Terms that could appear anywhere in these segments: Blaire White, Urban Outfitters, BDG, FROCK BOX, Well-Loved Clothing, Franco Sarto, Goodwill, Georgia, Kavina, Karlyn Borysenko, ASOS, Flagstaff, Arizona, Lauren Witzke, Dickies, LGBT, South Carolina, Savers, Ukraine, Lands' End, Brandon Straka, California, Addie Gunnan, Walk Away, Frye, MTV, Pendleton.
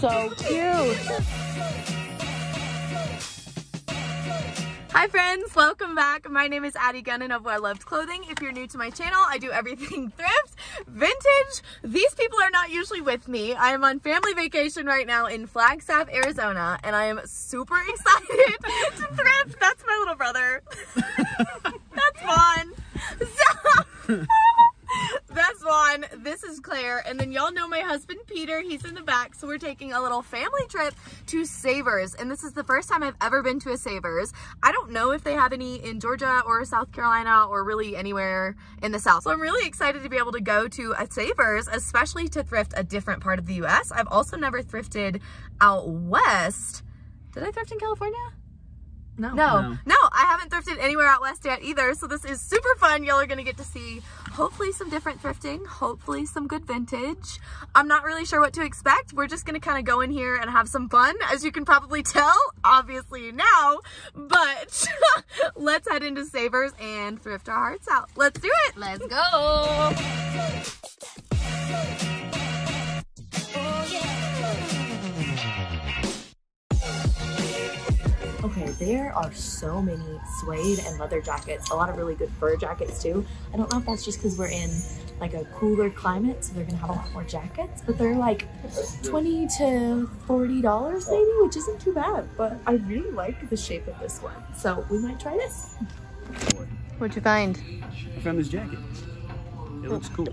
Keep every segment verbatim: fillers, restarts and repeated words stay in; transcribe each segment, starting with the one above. so cute. Hi friends, welcome back. My name is Addie Gunnan of Well-Loved Clothing. If you're new to my channel, I do everything thrift, vintage. These people are not usually with me. I am on family vacation right now in Flagstaff, Arizona, and I am super excited to thrift. That's my little brother. That's Vaughn. So, that's Vaughn. This is Claire. And then y'all know my husband, Peter. He's in the back. So we're taking a little family trip to Savers. And this is the first time I've ever been to a Savers. I don't know if they have any in Georgia or South Carolina or really anywhere in the South. So I'm really excited to be able to go to a Savers, especially to thrift a different part of the U S. I've also never thrifted out west. Did I thrift in California? No, no, no, no, I haven't thrifted anywhere out west yet either, so this is super fun. Y'all are gonna get to see hopefully some different thrifting, hopefully some good vintage. I'm not really sure what to expect. We're just gonna kind of go in here and have some fun, as you can probably tell, obviously now, but let's head into Savers and thrift our hearts out. Let's do it. Let's go. Okay, there are so many suede and leather jackets, a lot of really good fur jackets too. I don't know if that's just because we're in like a cooler climate, so they're gonna have a lot more jackets, but they're like twenty to forty dollars maybe, which isn't too bad, but I really like the shape of this one, so we might try this. What'd you find? I found this jacket. It looks cool.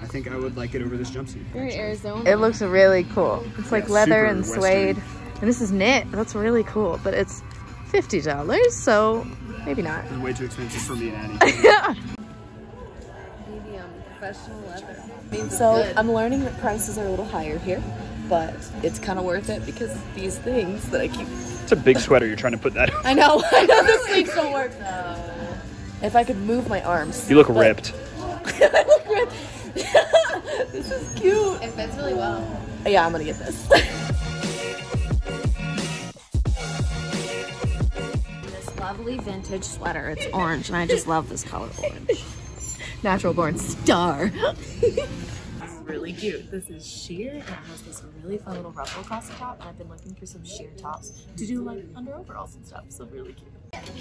I think I would like it over this jumpsuit. You're in Arizona. It looks really cool. It's like yeah, leather and suede. Western. And this is knit, that's really cool, but it's fifty dollars, so maybe not. It's way too expensive for me and Addie. Yeah. Medium, professional leather. Means so good. I'm learning that prices are a little higher here, but it's kind of worth it because of these things that I keep. It's a big sweater you're trying to put that on. I know, I know the sleeves don't work. No. If I could move my arms. You look ripped. I look ripped. This is cute. It fits really well. Yeah, I'm gonna get this. Lovely vintage sweater. It's orange and I just love this color orange. Natural born star. It's really cute. This is sheer and it has this really fun little ruffle across the top, and I've been looking for some sheer tops to do like under overalls and stuff, so really cute.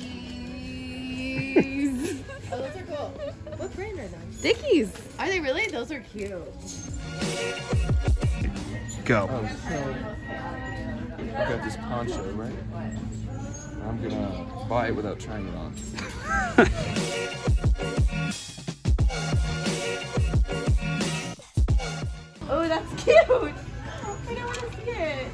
These. Oh, those are cool. What brand are those? Dickies. Are they really? Those are cute. Go. Oh, so I got this poncho, right? I'm gonna buy it without trying it on. Oh, that's cute! I don't want to see it.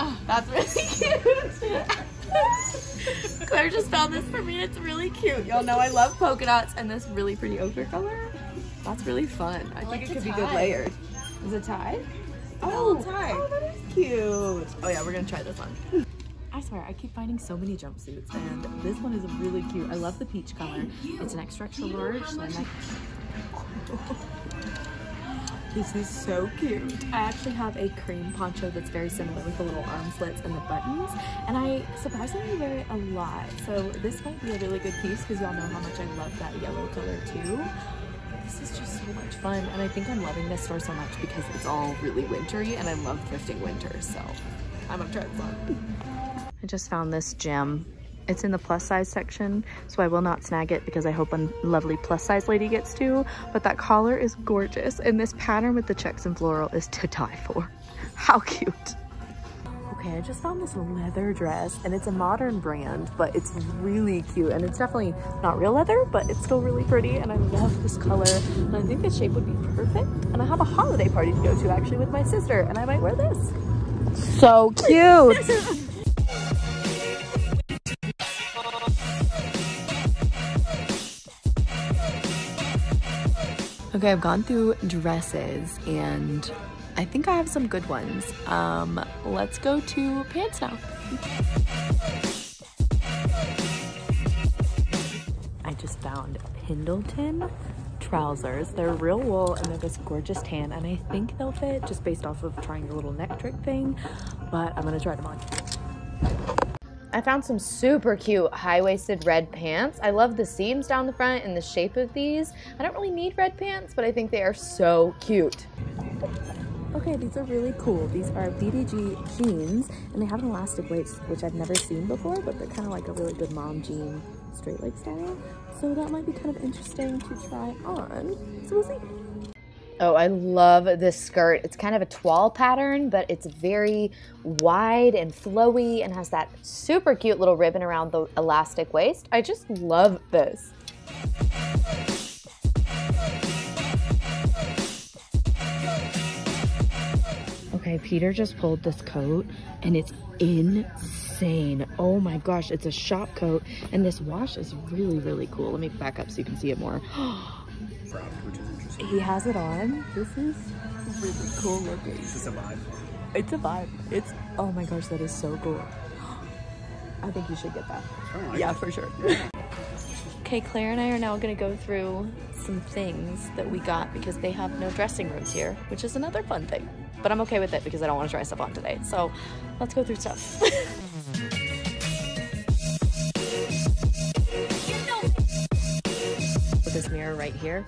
Oh, that's really cute! Claire just found this for me. It's really cute. Y'all know I love polka dots and this really pretty ochre color. That's really fun. I, I think like it could tie. Be good layered. Is it tied? Oh, oh, tie. Oh, that is cute. Oh yeah, we're gonna try this on. I swear, I keep finding so many jumpsuits, and this one is really cute. I love the peach color. It's an extra extra large, so I'm like, this is so cute. I actually have a cream poncho that's very similar with the little arm slits and the buttons, and I surprisingly wear it a lot. So this might be a really good piece because y'all know how much I love that yellow color too. This is just so much fun, and I think I'm loving this store so much because it's all really wintry, and I love thrifting winter, so I'm gonna try this on. I just found this gem. It's in the plus size section, so I will not snag it because I hope a lovely plus size lady gets to, but that collar is gorgeous, and this pattern with the checks and floral is to die for. How cute. Okay, I just found this leather dress, and it's a modern brand, but it's really cute, and it's definitely not real leather, but it's still really pretty, and I love this color, and I think the shape would be perfect, and I have a holiday party to go to actually with my sister, and I might wear this. So cute. Okay, I've gone through dresses and I think I have some good ones. Um, let's go to pants now. I just found Pendleton trousers. They're real wool and they're this gorgeous tan, and I think they'll fit just based off of trying the little neck trick thing, but I'm gonna try them on. I found some super cute high-waisted red pants. I love the seams down the front and the shape of these. I don't really need red pants, but I think they are so cute. Okay, these are really cool. These are B D G jeans, and they have an elastic waist, which I've never seen before, but they're kind of like a really good mom jean, straight leg style. So that might be kind of interesting to try on. So we'll see. Oh, I love this skirt. It's kind of a toile pattern, but it's very wide and flowy and has that super cute little ribbon around the elastic waist. I just love this. Okay, Peter just pulled this coat and it's insane. Oh my gosh, it's a shop coat, and this wash is really, really cool. Let me back up so you can see it more. Which is interesting. He has it on. This is really cool looking. It's just a vibe. It's a vibe. It's, oh my gosh, that is so cool. I think you should get that. Oh, yeah, for sure. Yeah. Okay, Claire and I are now gonna go through some things that we got because they have no dressing rooms here, which is another fun thing. But I'm okay with it because I don't want to try stuff on today. So let's go through stuff. With this mirror right here.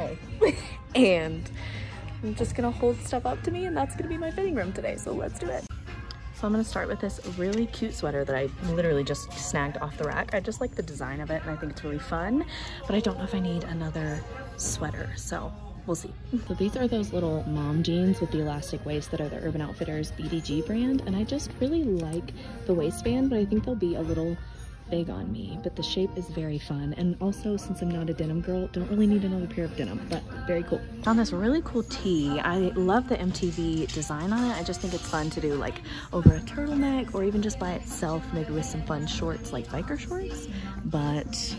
Okay. And I'm just gonna hold stuff up to me, and that's gonna be my fitting room today. So let's do it. So I'm gonna start with this really cute sweater that I literally just snagged off the rack. I just like the design of it and I think it's really fun, but I don't know if I need another sweater, so we'll see. So these are those little mom jeans with the elastic waist that are the Urban Outfitters B D G brand, and I just really like the waistband, but I think they'll be a little big on me, but the shape is very fun. And also, since I'm not a denim girl, don't really need another pair of denim, but very cool. Found this really cool tee. I love the M T V design on it. I just think it's fun to do like over a turtleneck or even just by itself, maybe with some fun shorts like biker shorts. But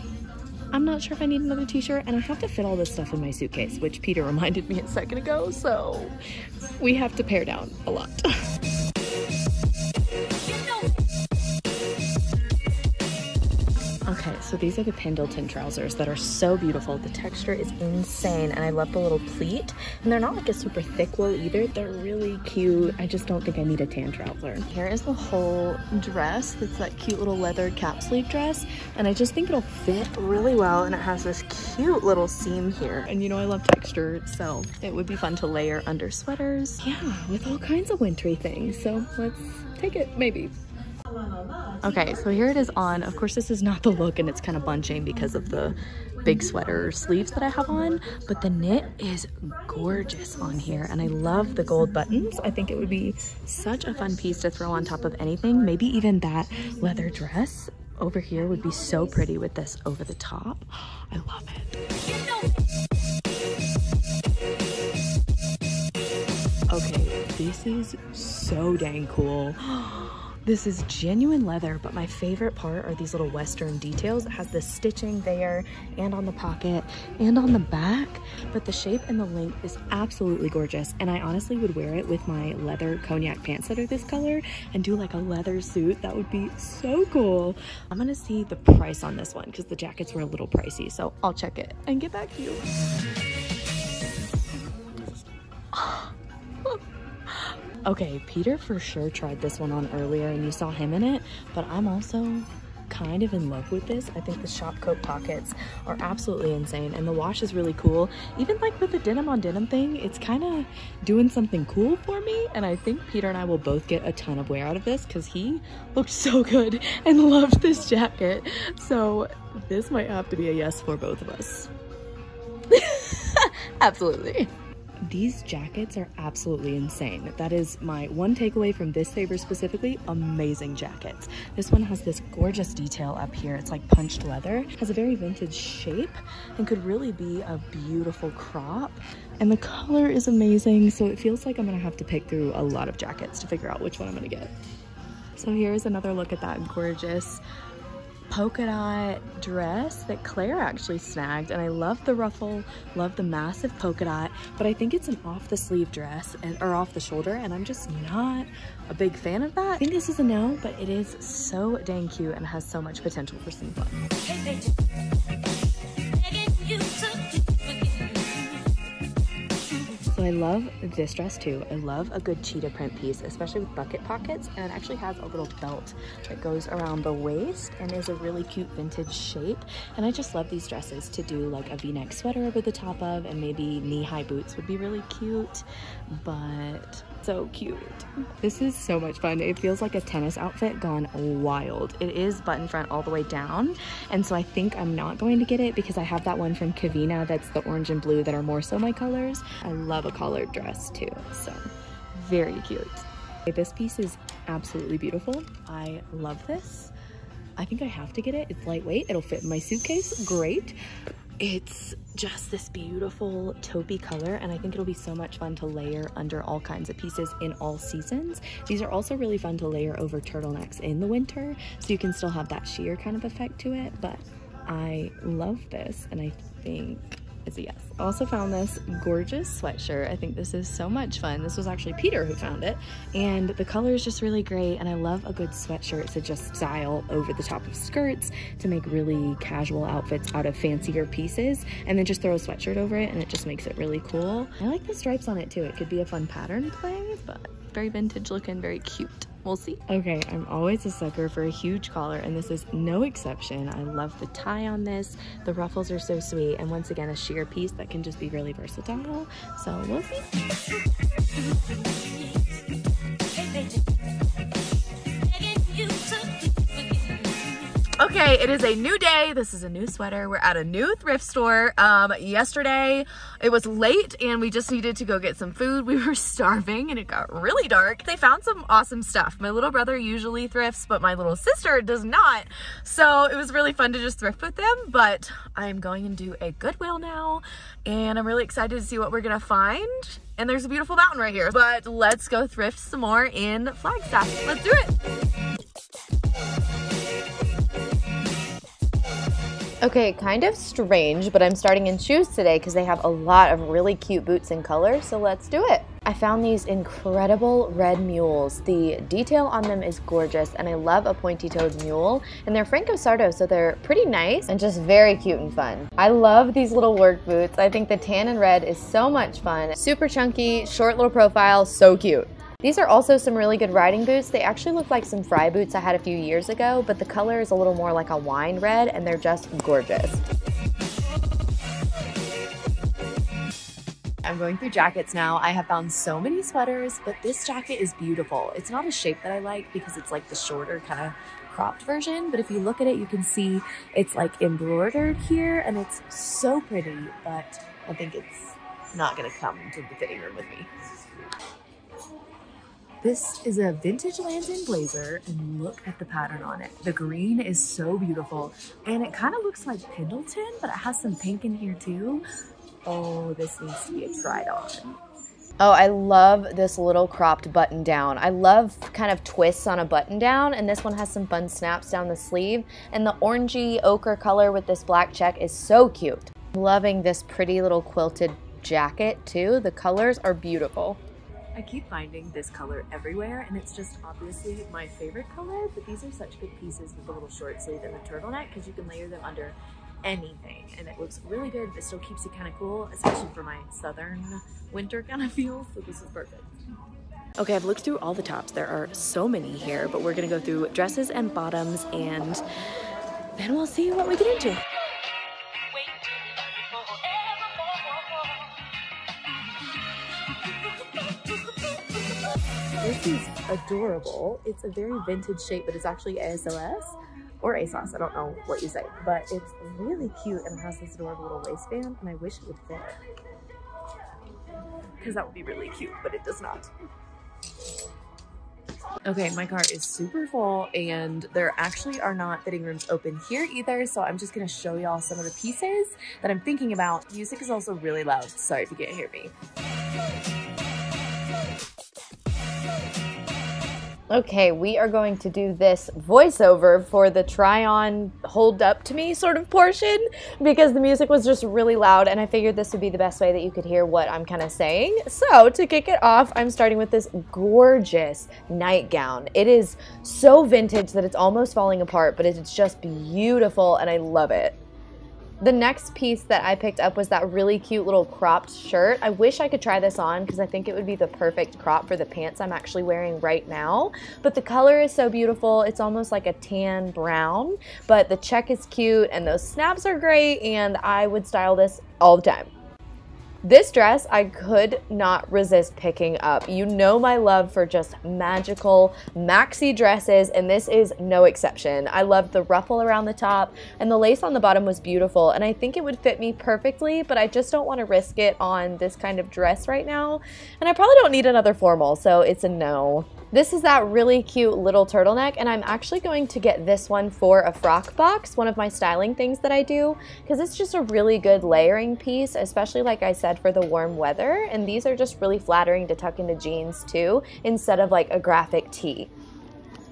I'm not sure if I need another t-shirt, and I have to fit all this stuff in my suitcase, which Peter reminded me a second ago, so we have to pare down a lot. Okay, so these are the Pendleton trousers that are so beautiful. The texture is insane, and I love the little pleat. And they're not like a super thick wool either. They're really cute. I just don't think I need a tan trouser. Here is the whole dress. It's that cute little leather cap sleeve dress. And I just think it'll fit really well, and it has this cute little seam here. And you know I love texture, so it would be fun to layer under sweaters. Yeah, with all kinds of wintry things. So let's take it, maybe. Okay, so here it is on. Of course, this is not the look, and it's kind of bunching because of the big sweater sleeves that I have on, but the knit is gorgeous on here, and I love the gold buttons. I think it would be such a fun piece to throw on top of anything. Maybe even that leather dress over here would be so pretty with this over the top. I love it. Okay, this is so dang cool. This is genuine leather, but my favorite part are these little Western details. It has the stitching there and on the pocket and on the back, but the shape and the length is absolutely gorgeous. And I honestly would wear it with my leather cognac pants that are this color and do like a leather suit. That would be so cool. I'm gonna see the price on this one because the jackets were a little pricey, so I'll check it and get back to you. Okay, Peter for sure tried this one on earlier and you saw him in it, but I'm also kind of in love with this. I think the shop coat pockets are absolutely insane, and the wash is really cool. Even like with the denim on denim thing, it's kind of doing something cool for me, and I think Peter and I will both get a ton of wear out of this because he looked so good and loved this jacket. So this might have to be a yes for both of us. Absolutely. These jackets are absolutely insane. That is my one takeaway from this Savers specifically, amazing jackets. This one has this gorgeous detail up here. It's like punched leather, has a very vintage shape, and could really be a beautiful crop. And the color is amazing, so it feels like I'm gonna have to pick through a lot of jackets to figure out which one I'm gonna get. So here's another look at that gorgeous polka dot dress that Claire actually snagged, and I love the ruffle, love the massive polka dot, but I think it's an off the sleeve dress and or off the shoulder, and I'm just not a big fan of that. I think this is a no, but it is so dang cute and has so much potential for some fun. Hey, hey. I love this dress too. I love a good cheetah print piece, especially with bucket pockets, and it actually has a little belt that goes around the waist and is a really cute vintage shape. And I just love these dresses to do like a v-neck sweater over the top of, and maybe knee-high boots would be really cute, but so cute. This is so much fun. It feels like a tennis outfit gone wild. It is button front all the way down, and so I think I'm not going to get it because I have that one from Kavina that's the orange and blue that are more so my colors. I love a collared dress too, so very cute. This piece is absolutely beautiful. I love this. I think I have to get it. It's lightweight. It'll fit in my suitcase. Great. It's just this beautiful taupey color, and I think it'll be so much fun to layer under all kinds of pieces in all seasons. These are also really fun to layer over turtlenecks in the winter, so you can still have that sheer kind of effect to it, but I love this, and I think it's a yes. I also found this gorgeous sweatshirt. I think this is so much fun. This was actually Peter who found it, and the color is just really great, and I love a good sweatshirt to just style over the top of skirts to make really casual outfits out of fancier pieces, and then just throw a sweatshirt over it, and it just makes it really cool. I like the stripes on it too. It could be a fun pattern play, but very vintage looking, very cute. We'll see. Okay, I'm always a sucker for a huge collar, and this is no exception. I love the tie on this. The ruffles are so sweet, and once again, a sheer piece that can just be really versatile. So we'll see. Okay, it is a new day. This is a new sweater. We're at a new thrift store. Um, yesterday, it was late and we just needed to go get some food. We were starving and it got really dark. They found some awesome stuff. My little brother usually thrifts, but my little sister does not. So it was really fun to just thrift with them, but I'm going and do a Goodwill now, and I'm really excited to see what we're gonna find. And there's a beautiful mountain right here, but let's go thrift some more in Flagstaff. Let's do it. Okay, kind of strange, but I'm starting in shoes today because they have a lot of really cute boots in color, so let's do it. I found these incredible red mules. The detail on them is gorgeous, and I love a pointy-toed mule, and they're Franco Sarto, so they're pretty nice and just very cute and fun. I love these little work boots. I think the tan and red is so much fun. Super chunky, short little profile, so cute. These are also some really good riding boots. They actually look like some Frye boots I had a few years ago, but the color is a little more like a wine red, and they're just gorgeous. I'm going through jackets now. I have found so many sweaters, but this jacket is beautiful. It's not a shape that I like because it's like the shorter kind of cropped version, but if you look at it, you can see it's like embroidered here, and it's so pretty, but I think it's not gonna come to the fitting room with me. This is a vintage Lands' End blazer, and look at the pattern on it. The green is so beautiful, and it kind of looks like Pendleton, but it has some pink in here too. Oh, this needs to be a tried on. Oh, I love this little cropped button down. I love kind of twists on a button down, and this one has some fun snaps down the sleeve, and the orangey ochre color with this black check is so cute. Loving this pretty little quilted jacket too. The colors are beautiful. I keep finding this color everywhere, and it's just obviously my favorite color, but these are such good pieces with the little short sleeve and the turtleneck because you can layer them under anything, and it looks really good, but still keeps you kind of cool, especially for my southern winter kind of feel, so this is perfect. Okay, I've looked through all the tops. There are so many here, but we're gonna go through dresses and bottoms, and then we'll see what we get into. This is adorable. It's a very vintage shape, but it's actually A S O S or ASOS. I don't know what you say, but it's really cute, and it has this adorable little waistband, and I wish it would fit because that would be really cute, but it does not. Okay, my cart is super full, and there actually are not fitting rooms open here either, so I'm just gonna show y'all some of the pieces that I'm thinking about. Music is also really loud. Sorry if you can't hear me. Okay, we are going to do this voiceover for the try on, hold up to me sort of portion because the music was just really loud, and I figured this would be the best way that you could hear what I'm kind of saying. So to kick it off, I'm starting with this gorgeous nightgown. It is so vintage that it's almost falling apart, but it's just beautiful and I love it. The next piece that I picked up was that really cute little cropped shirt. I wish I could try this on because I think it would be the perfect crop for the pants I'm actually wearing right now. But the color is so beautiful. It's almost like a tan brown, but the check is cute and those snaps are great, and I would style this all the time. This dress I could not resist picking up. You know my love for just magical maxi dresses, and this is no exception. I loved the ruffle around the top, and the lace on the bottom was beautiful, and I think it would fit me perfectly, but I just don't want to risk it on this kind of dress right now, and I probably don't need another formal, so it's a no. This is that really cute little turtleneck, and I'm actually going to get this one for a frock box, one of my styling things that I do, because it's just a really good layering piece, especially like I said, for the warm weather. And these are just really flattering to tuck into jeans too, instead of like a graphic tee.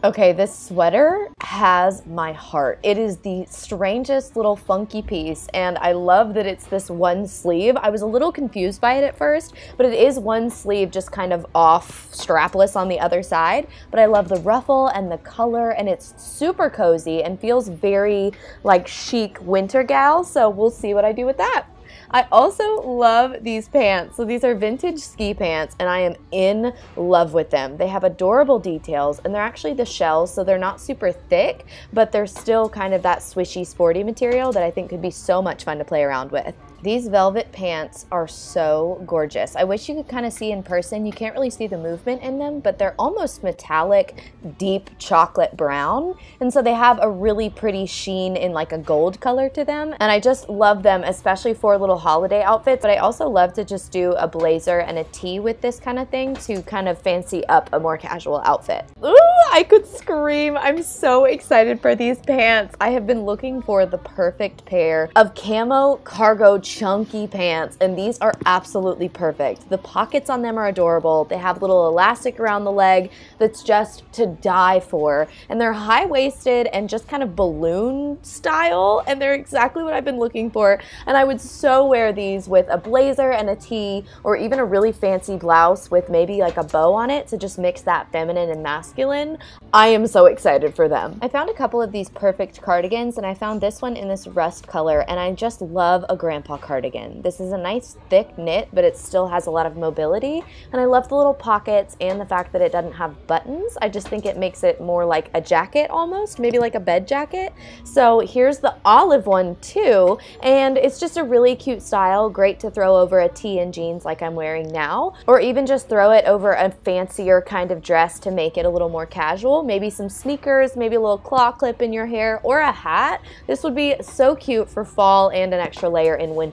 Okay, this sweater has my heart. It is the strangest little funky piece, and I love that it's this one sleeve. I was a little confused by it at first, but it is one sleeve, just kind of off strapless on the other side. But I love the ruffle and the color, and it's super cozy and feels very like chic winter gal, so we'll see what I do with that. I also love these pants. So these are vintage ski pants, and I am in love with them. They have adorable details, and they're actually the shells, so they're not super thick, but they're still kind of that swishy, sporty material that I think could be so much fun to play around with. These velvet pants are so gorgeous. I wish you could kind of see in person. You can't really see the movement in them, but they're almost metallic, deep chocolate brown. And so they have a really pretty sheen in like a gold color to them. And I just love them, especially for a little holiday outfit. But I also love to just do a blazer and a tee with this kind of thing to kind of fancy up a more casual outfit. Ooh, I could scream. I'm so excited for these pants. I have been looking for the perfect pair of camo cargo chunky pants, and these are absolutely perfect. The pockets on them are adorable. They have little elastic around the leg that's just to die for, and they're high-waisted and just kind of balloon style, and they're exactly what I've been looking for. And I would so wear these with a blazer and a tee, or even a really fancy blouse with maybe like a bow on it to just mix that feminine and masculine. I am so excited for them. I found a couple of these perfect cardigans, and I found this one in this rust color, and I just love a grandpa cardigan. This is a nice thick knit, but it still has a lot of mobility, and I love the little pockets and the fact that it doesn't have buttons. I just think it makes it more like a jacket almost, maybe like a bed jacket. So here's the olive one too, and it's just a really cute style, great to throw over a tee and jeans like I'm wearing now, or even just throw it over a fancier kind of dress to make it a little more casual, maybe some sneakers, maybe a little claw clip in your hair, or a hat. This would be so cute for fall and an extra layer in winter.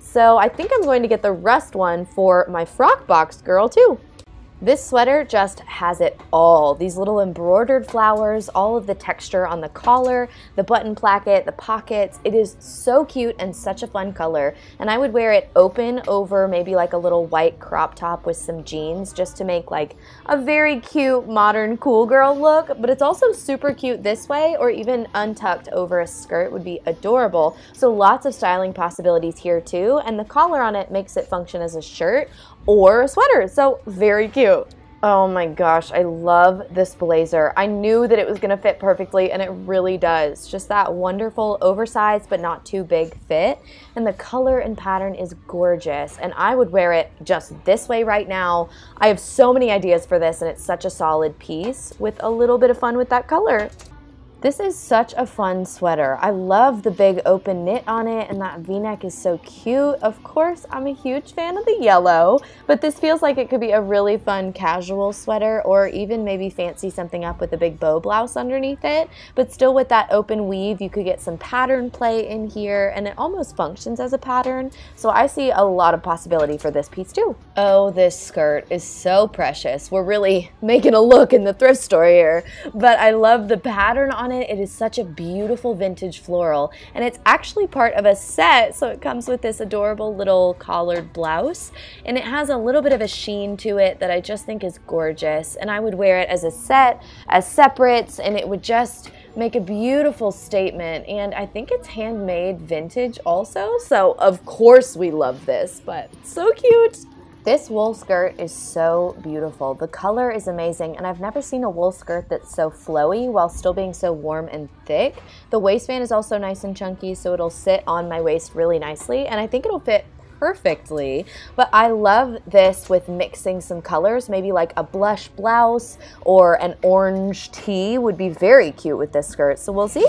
So I think I'm going to get the rust one for my frock box girl too. This sweater just has it all. These little embroidered flowers, all of the texture on the collar, the button placket, the pockets. It is so cute and such a fun color. And I would wear it open over maybe like a little white crop top with some jeans just to make like a very cute modern cool girl look. But it's also super cute this way, or even untucked over a skirt would be adorable. So lots of styling possibilities here too. And the collar on it makes it function as a shirt or a sweater, so very cute. Oh my gosh, I love this blazer. I knew that it was gonna fit perfectly, and it really does. Just that wonderful oversized but not too big fit. And the color and pattern is gorgeous, and I would wear it just this way right now. I have so many ideas for this, and it's such a solid piece with a little bit of fun with that color. This is such a fun sweater. I love the big open knit on it, and that V-neck is so cute. Of course, I'm a huge fan of the yellow, but this feels like it could be a really fun casual sweater, or even maybe fancy something up with a big bow blouse underneath it. But still with that open weave, you could get some pattern play in here, and it almost functions as a pattern. So I see a lot of possibility for this piece too. Oh, this skirt is so precious. We're really making a look in the thrift store here, but I love the pattern on it. It is such a beautiful vintage floral, and it's actually part of a set, so it comes with this adorable little collared blouse, and it has a little bit of a sheen to it that I just think is gorgeous, and I would wear it as a set, as separates, and it would just make a beautiful statement. And I think it's handmade vintage also, so of course we love this, but so cute. This wool skirt is so beautiful. The color is amazing, and I've never seen a wool skirt that's so flowy while still being so warm and thick. The waistband is also nice and chunky, so it'll sit on my waist really nicely, and I think it'll fit perfectly. But I love this with mixing some colors, maybe like a blush blouse or an orange tee would be very cute with this skirt, so we'll see.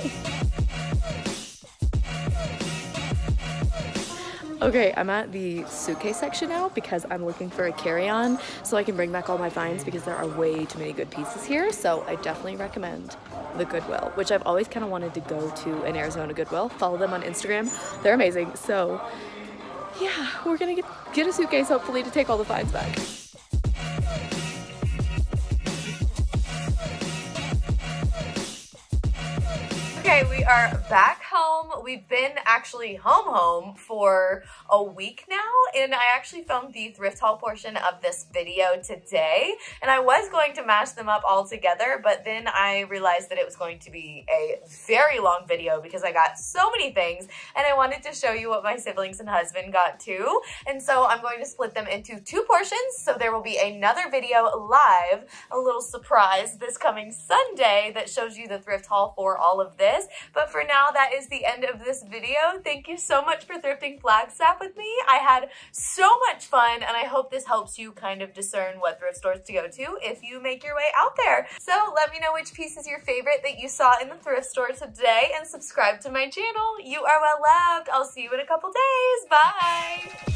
Okay, I'm at the suitcase section now because I'm looking for a carry-on so I can bring back all my finds, because there are way too many good pieces here. So I definitely recommend the Goodwill, which I've always kind of wanted to go to an Arizona Goodwill. Follow them on Instagram. They're amazing. So yeah, we're gonna get, get a suitcase hopefully to take all the finds back. Okay, we are back home. We've been actually home home for a week now, and I actually filmed the thrift haul portion of this video today, and I was going to mash them up all together, but then I realized that it was going to be a very long video because I got so many things, and I wanted to show you what my siblings and husband got too. And so I'm going to split them into two portions, so there will be another video live, a little surprise this coming Sunday that shows you the thrift haul for all of this. But for now, that is the end of this video. Thank you so much for thrifting Flagstaff with me. I had so much fun, and I hope this helps you kind of discern what thrift stores to go to if you make your way out there. So let me know which piece is your favorite that you saw in the thrift store today, and subscribe to my channel. You are well loved. I'll see you in a couple days. Bye.